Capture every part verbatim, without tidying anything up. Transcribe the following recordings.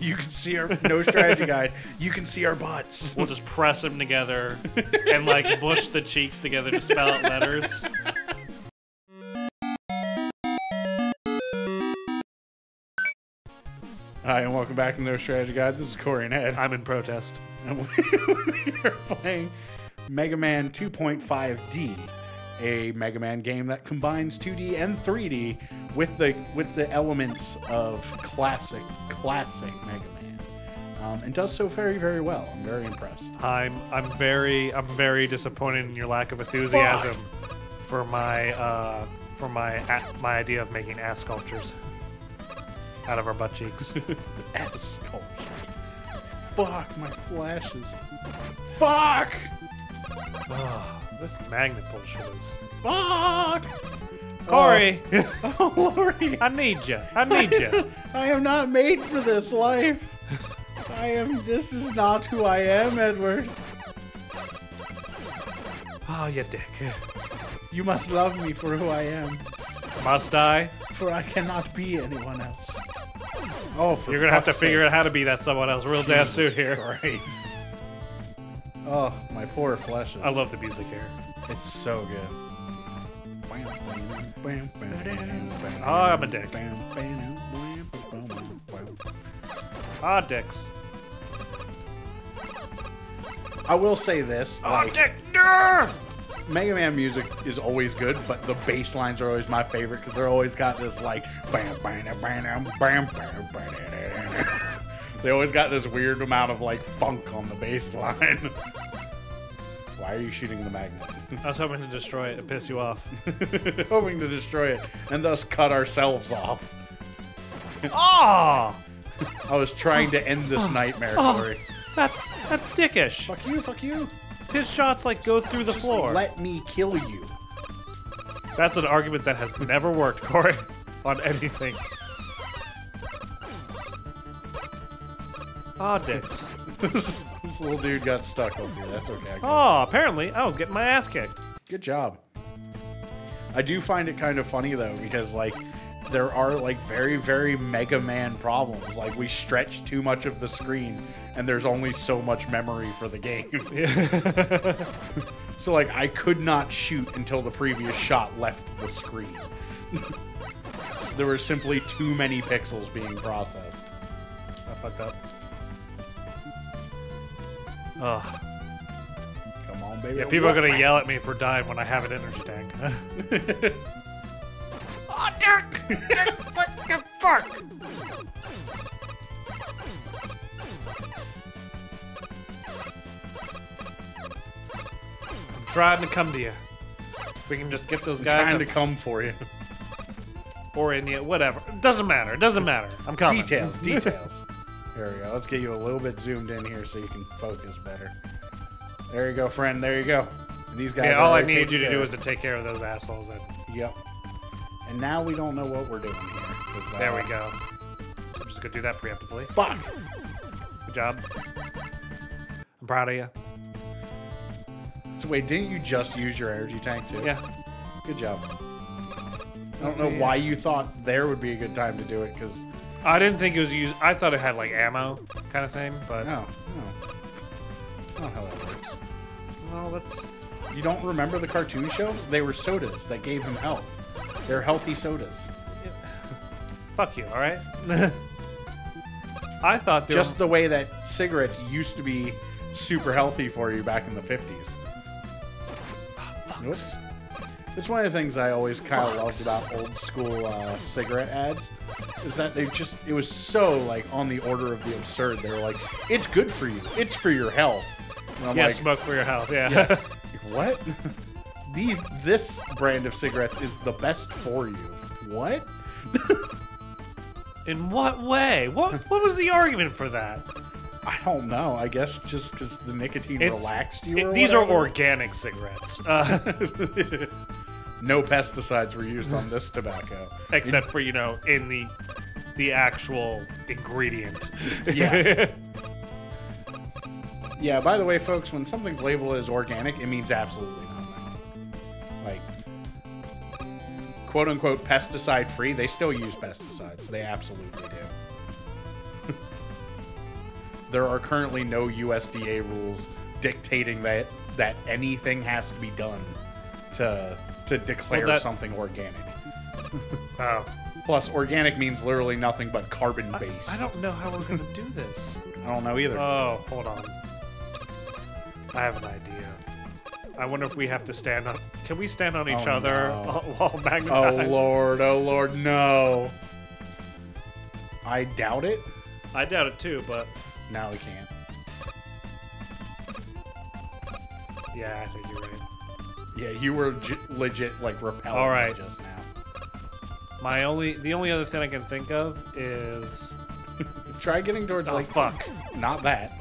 You can see our No Strategy Guide. You can see our butts. We'll just press them together and like bush the cheeks together to spell out letters. Hi, and welcome back to No Strategy Guide. This is Corey and Ed. I'm in protest. And we are playing Mega Man two point five D, a Mega Man game that combines two D and three D with the with the elements of classic, classic Mega Man, um, and does so very, very well. I'm very impressed. I'm I'm very I'm very disappointed in your lack of enthusiasm Fuck. for my uh, for my my idea of making ass sculptures out of our butt cheeks. Ass sculptures. Fuck my flashes. Fuck. Oh. This magnet bullshit is... Fuck! Corey! Oh, oh Lordy! I need you. I need you. I am not made for this life. I am... This is not who I am, Edward. Oh, you dick. You must love me for who I am. Must I? For I cannot be anyone else. Oh, for You're gonna have to sake. figure out how to be that someone else real damn soon here. Christ. Oh, my poor flesh. I love the music here. It's so good. Oh, I'm a dick. Ah, dicks. I will say this. Ah, like, dick! Mega Man music is always good, but the bass lines are always my favorite because they're always got this, like, bam, bam, bam, bam, bam, bam. They always got this weird amount of, like, funk on the bass line. Why are you shooting the magnet? I was hoping to destroy it and piss you off. Hoping to destroy it and thus cut ourselves off. Oh! I was trying to end this oh, nightmare, Corey. Oh, that's, that's dickish. Fuck you, fuck you. His shots, like, go through the Just floor. Let me kill you. That's an argument that has never worked, Corey, on anything. Ah, oh, dicks. this, this little dude got stuck over here. That's okay. Oh, apparently I was getting my ass kicked. Good job. I do find it kind of funny, though, because, like, there are, like, very, very Mega Man problems. Like, we stretch too much of the screen, and there's only so much memory for the game. Yeah. So, like, I could not shoot until the previous shot left the screen. There were simply too many pixels being processed. I fucked up. Ugh. Come on, baby. Yeah, people are gonna yell at me for dying when I have an energy tank. Oh, Dirk! Dirk, fuck, fuck! I'm trying to come to you. If we can just get those guys. I'm trying to come for you. Or in you, whatever. It doesn't matter. It doesn't matter. I'm coming. Details, details. There we go. Let's get you a little bit zoomed in here so you can focus better. There you go, friend. There you go. And these guys. Yeah, all I needed you to do is to take care of those assholes. Then. Yep. And now we don't know what we're doing here. There uh, we go. I'm just gonna do that preemptively. Fuck. Good job. I'm proud of you. So wait, didn't you just use your energy tank too? Yeah. Good job. I don't know yeah. why you thought there would be a good time to do it, because. I didn't think it was used. I thought it had like ammo kind of thing, but no, no. I don't know how that works. Well, that's. You don't remember the cartoon show? They were sodas that gave him health. They're healthy sodas. Yeah. Fuck you, all right? I thought they just were... the way that cigarettes used to be super healthy for you back in the fifties. Oh, fucks. Nope. It's one of the things I always kind of loved about old school uh, cigarette ads is that they just, it was so, like, on the order of the absurd. They were like, it's good for you. It's for your health. And I'm yeah, like, smoke for your health, yeah. yeah. Like, what? These, this brand of cigarettes is the best for you. What? In what way? What, what was the argument for that? I don't know. I guess just because the nicotine it's, relaxed you. It, or these whatever. Are organic cigarettes. Uh, no pesticides were used on this tobacco, except for you know in the the actual ingredient. Yeah. Yeah. By the way, folks, when something's labeled as organic, it means absolutely nothing. Like quote unquote pesticide free. They still use pesticides. They absolutely do. there are currently no U S D A rules dictating that that anything has to be done to to declare well, that... something organic. Oh. Plus, organic means literally nothing but carbon-based. I, I don't know how we're going to do this. I don't know either. Oh, hold on. I have an idea. I wonder if we have to stand on... Can we stand on each oh, other no. while magnetized? Oh, Lord. Oh, Lord, no. I doubt it. I doubt it, too, but... No, we can't. Yeah, I think you're right. Yeah, you were legit, like, repelling All right. me just now. My only, the only other thing I can think of is try getting towards oh, like fuck, not that.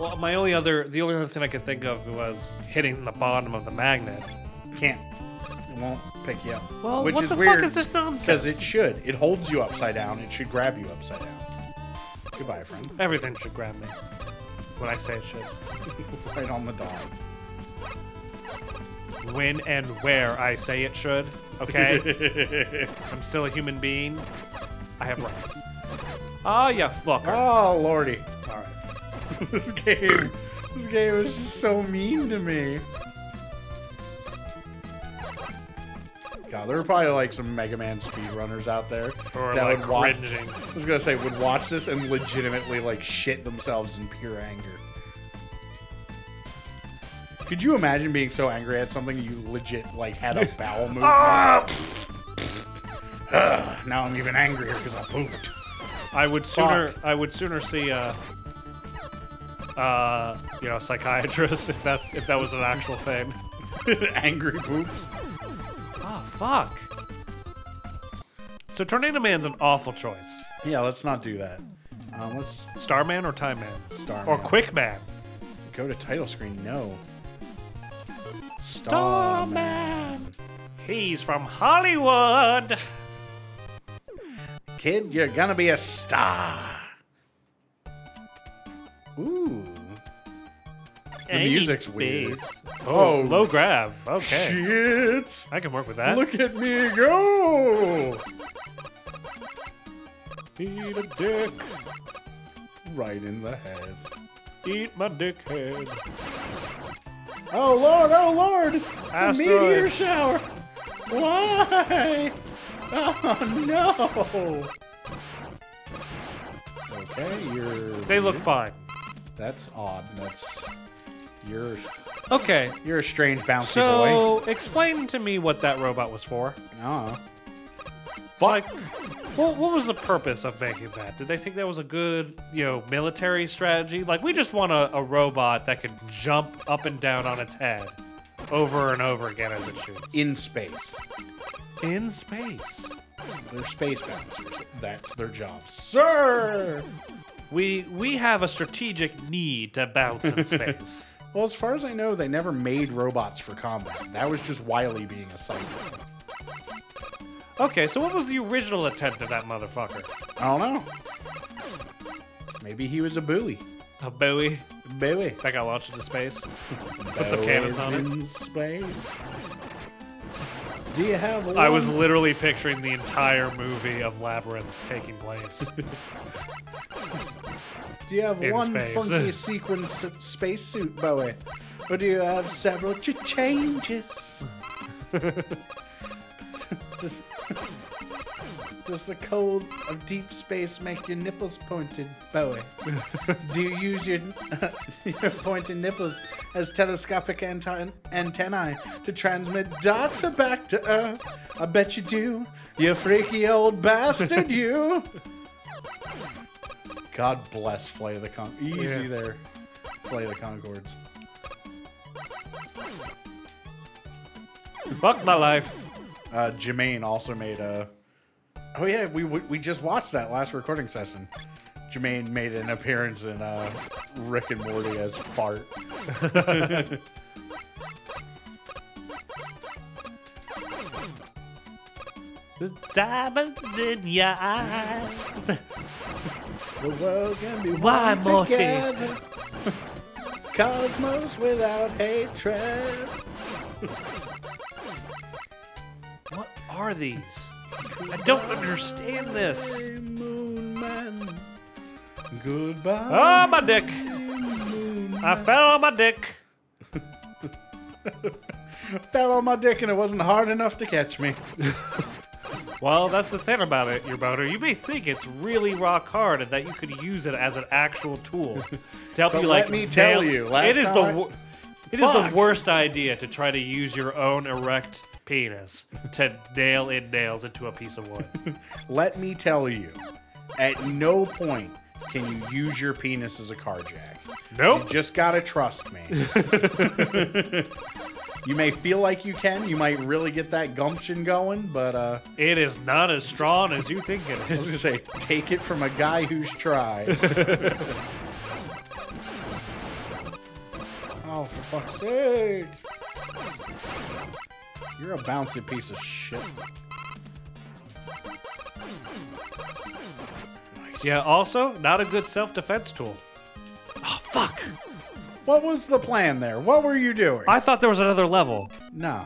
Well, my only other, the only other thing I could think of was hitting the bottom of the magnet. Can't, it won't pick you up. Well, which what is the weird, fuck is this nonsense? Because it should, it holds you upside down. It should grab you upside down. Goodbye, friend. Everything should grab me when I say it should. Right on the dog. When and where I say it should. Okay? I'm still a human being. I have rights. Oh, you fucker. Oh, lordy. All right. This game... This game is just so mean to me. God, there are probably, like, some Mega Man speedrunners out there. Or, that like, would watch, cringing. I was gonna say, would watch this and legitimately, like, shit themselves in pure anger. Could you imagine being so angry at something you legit, like, had a bowel movement? uh, now I'm even angrier because I pooped. I would sooner, Fuck. I would sooner see a, uh, you know, a psychiatrist if that if that was an actual thing. Angry poops. Oh fuck. So Tornado Man's an awful choice. Yeah, let's not do that. Um, let's Star Man or Time Man. Star Man. Or Quick Man. Go to title screen. No. Star Man. He's from Hollywood. Kid, you're gonna be a star. Ooh. The Any music's space. Weird. Oh, oh, low grab. Okay. Shit. I can work with that. Look at me go. Eat a dick. Right in the head. Eat my dick head. Oh lord, oh lord! It's Asteroid. A meteor shower! Why? Oh no! Okay, you're... They look fine. That's odd. That's... You're... Okay. You're a strange bouncy so, boy. So, explain to me what that robot was for. No. Like, what, what was the purpose of making that? Did they think that was a good, you know, military strategy? Like, we just want a, a robot that could jump up and down on its head over and over again as it shoots. In space. In space. They're space bouncers. That's their job. Sir! We, we have a strategic need to bounce in space. Well, as far as I know, they never made robots for combat. That was just Wily being a cyborg. Okay, so what was the original attempt of that motherfucker? I don't know. Maybe he was a buoy. A buoy? Buoy. That got launched into space. Put some cannons on it. In space. Do you have one? I was literally picturing the entire movie of Labyrinth taking place. Do you have in one space. Funky sequence spacesuit, Bowie? Or do you have several ch-changes? Does, does the cold of deep space make your nipples pointed, Bowie? Do you use your, uh, your pointed nipples as telescopic anti antennae to transmit data back to Earth? I bet you do, you freaky old bastard, you! God bless Flight of the Con- Easy yeah. there, Flight of the Conchords. Fuck my life. Uh, Jermaine also made a... Oh yeah, we, we we just watched that last recording session. Jermaine made an appearance in uh, Rick and Morty as Fart. The diamonds in your eyes. The world can be Why, Morty? Together. Cosmos without hatred. Are these? I don't understand this. Goodbye. Oh, my dick. I fell on my dick. Fell on my dick and it wasn't hard enough to catch me. Well, that's the thing about it, your boater. You may think it's really rock hard and that you could use it as an actual tool to help but you, like, let me tell nail. You, last it is time the I... it Fuck. is the worst idea to try to use your own erect penis to nail in nails into a piece of wood. Let me tell you, at no point can you use your penis as a car jack. Nope. You just gotta trust me. You may feel like you can. You might really get that gumption going, but... Uh, it is not as strong as you think it is. I was going to say, take it from a guy who's tried. Oh, for fuck's sake. You're a bouncy piece of shit. Nice. Yeah, also, not a good self-defense tool. Oh, fuck. What was the plan there? What were you doing? I thought there was another level. No.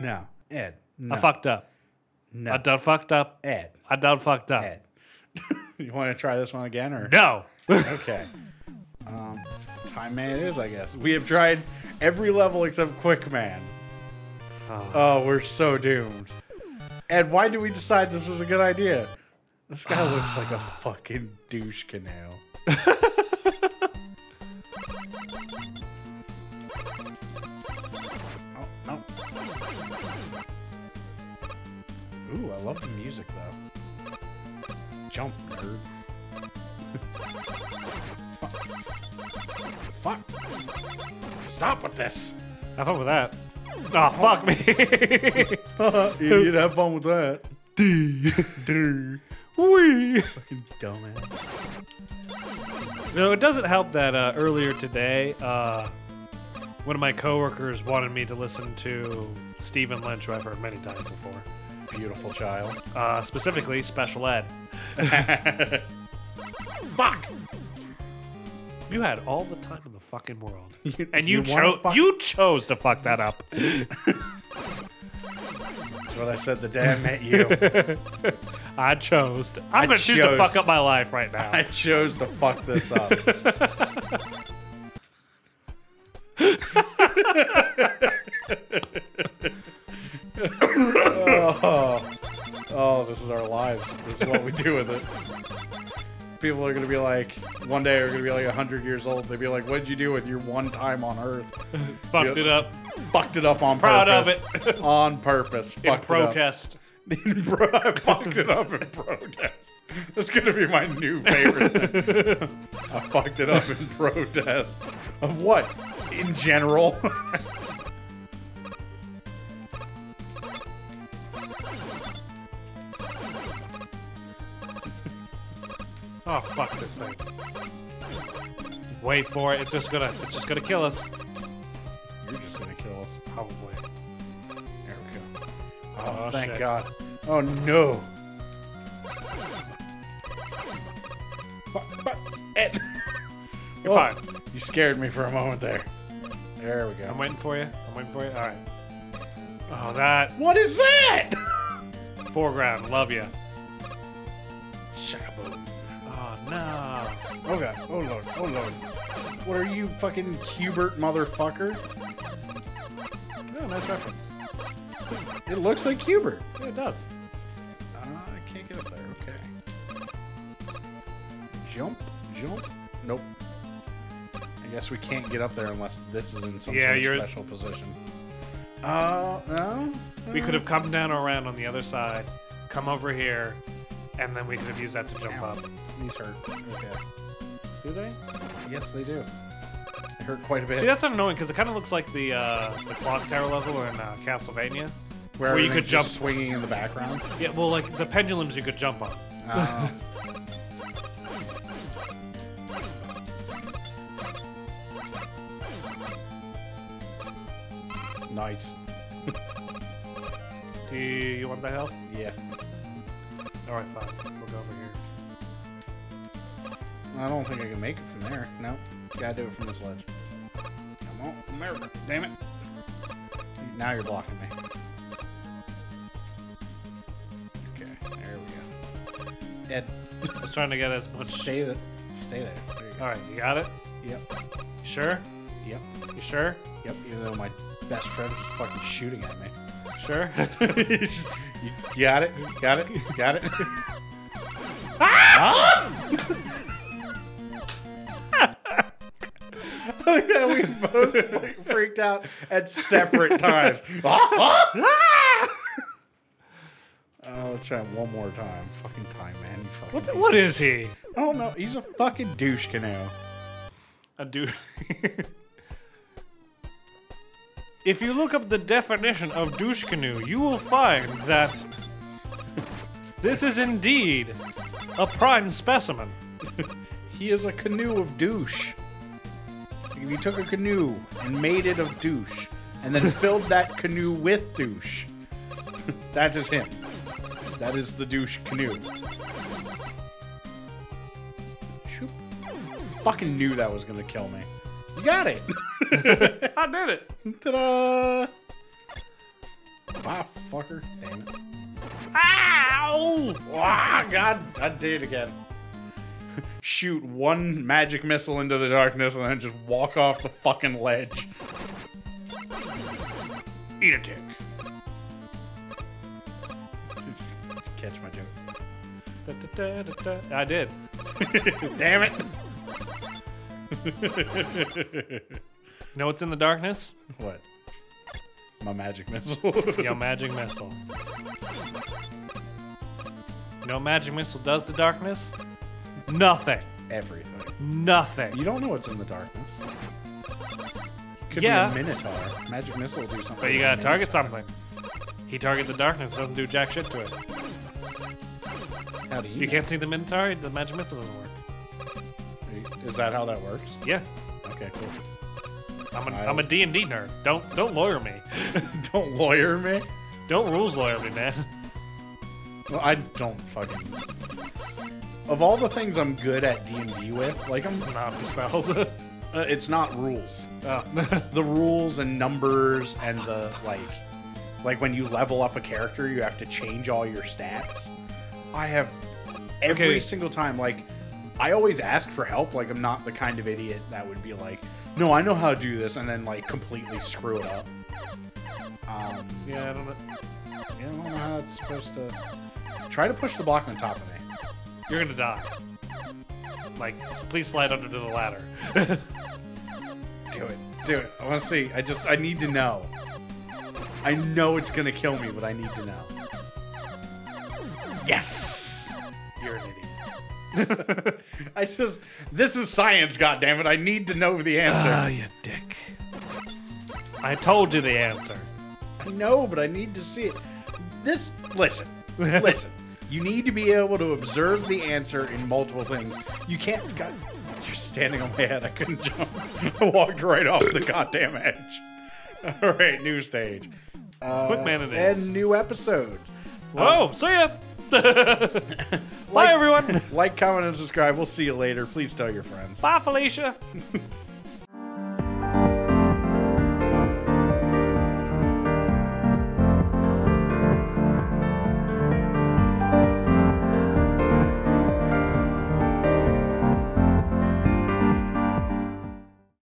No. Ed. No. I fucked up. No. I done fucked up. Ed. I done fucked up. Ed. You want to try this one again? Or no. Okay. Um, Time Man it is, I guess. We have tried every level except Quick Man. Oh. Oh, we're so doomed. Ed, why did we decide this was a good idea? This guy looks like a fucking douche canoe. Ooh, I love the music, though. Jump, nerd. Fuck. Fuck. Stop with this. Have fun with that. Aw, oh, fuck me. You'd have fun with that. D. D. Wee. Fucking dumbass. No, it doesn't help that uh, earlier today, uh, one of my coworkers wanted me to listen to Stephen Lynch, who I've heard many times before. Beautiful child. Uh, specifically, Special Ed. Fuck! You had all the time in the fucking world. You, and you, you chose you chose to fuck that up. That's what I said the day I met you. I chose. To, I'm I gonna chose. choose to fuck up my life right now. I chose to fuck this up. Oh. Oh, this is our lives. This is what we do with it. People are going to be like, one day are going to be like a hundred years old. They'll be like, what did you do with your one time on Earth? Fucked you, it up. Fucked it up on Proud purpose. Proud of it. On purpose. In fucked protest. It in pro I fucked it up in protest. That's going to be my new favorite thing. I fucked it up in protest. Of what? In general. Oh, fuck this thing. Wait for it. It's just gonna, it's just gonna kill us. You're just gonna kill us, probably. There we go. Oh, oh thank shit. God. Oh, no. Fuck, fuck, Ed. You're oh, fine. You scared me for a moment there. There we go. I'm waiting for you. I'm waiting for you. All right. Oh, that. What is that? Foreground. Love you. Shakaboom. No. Oh god. Oh lord. Oh lord. What are you, fucking Hubert motherfucker? Oh, nice reference. It looks like Hubert. Yeah, it does. Uh, I can't get up there. Okay. Jump. Jump. Nope. I guess we can't get up there unless this is in some yeah, sort of special position. Uh, no? Uh, we could have come down or around on the other side, come over here, and then we could have used that to jump ow. Up. These hurt. Okay. Do they? Yes, they do. They hurt quite a bit. See, that's annoying because it kind of looks like the uh, the clock tower level in uh, Castlevania, where, where you could jump swinging in the background. Yeah, well, like the pendulums you could jump on. Uh, nice. Do you want the health? Yeah. All right, fine. We'll go over here. I don't think I can make it from there. No. Gotta do it from this ledge. Come on, America. Damn it. Now you're blocking me. Okay, there we go. Ed. I was trying to get as much... Stay the... Stay there. There you go. All right, you got it? Yep. You sure? Yep. You sure? Yep, even though my best friend was fucking shooting at me. Sure? You got it? Got it? Got it? Ah! I think that we both like, freaked out at separate times. I'll try one more time. Fucking Time Man. You fucking what, the, what is he? I don't know. He's a fucking douche canoe. A douche. If you look up the definition of douche canoe, you will find that this is indeed a prime specimen. He is a canoe of douche. If you took a canoe and made it of douche, and then filled that canoe with douche, that is him. That is the douche canoe. Shoop. Fucking knew that was gonna kill me. You got it! I did it! Ta-da! Bye, fucker. Damn it. Ow! Ah, God, I did it again. Shoot one magic missile into the darkness and then just walk off the fucking ledge. Eat a dick. Catch my joke. Da, da, da, da, da. I did. Damn it. You know what's in the darkness? What? My magic missile. Your magic missile. You know what magic missile does to darkness? Nothing. Everything. Nothing. You don't know what's in the darkness. Could yeah. be a minotaur. Magic missile will do something. But you gotta target something. He targets the darkness, doesn't do jack shit to it. How do you You know? Can't see the minotaur, the magic missile doesn't work. Is that how that works? Yeah. Okay, cool. I'm a, I'm a D and D nerd. Don't don't lawyer me. Don't lawyer me? Don't rules lawyer me, man. Well, I don't fucking... Of all the things I'm good at D and D with, like I'm... It's not the spells. uh, it's not rules. Oh. The rules and numbers and the, like... Like, when you level up a character, you have to change all your stats. I have... Every okay. single time, like... I always ask for help. Like, I'm not the kind of idiot that would be like, no, I know how to do this, and then, like, completely screw it up. Um, yeah, I don't know. Yeah, I don't know how it's supposed to... Try to push the block on top of me. You're gonna die. Like, please slide under to the ladder. Do it. Do it. I wanna see. I just... I need to know. I know it's gonna kill me, but I need to know. Yes! You're an idiot. I just... This is science, goddammit. I need to know the answer. Ah, you dick. I told you the answer. I know, but I need to see it. This... Listen. Listen. You need to be able to observe the answer in multiple things. You can't... God, you're standing on my head. I couldn't jump. I walked right off the goddamn edge. All right, new stage. Uh, Quick man it is. And new episode. Oh, um, see ya! Bye, like, everyone. Like, comment, and subscribe. We'll see you later. Please tell your friends. Bye, Felicia.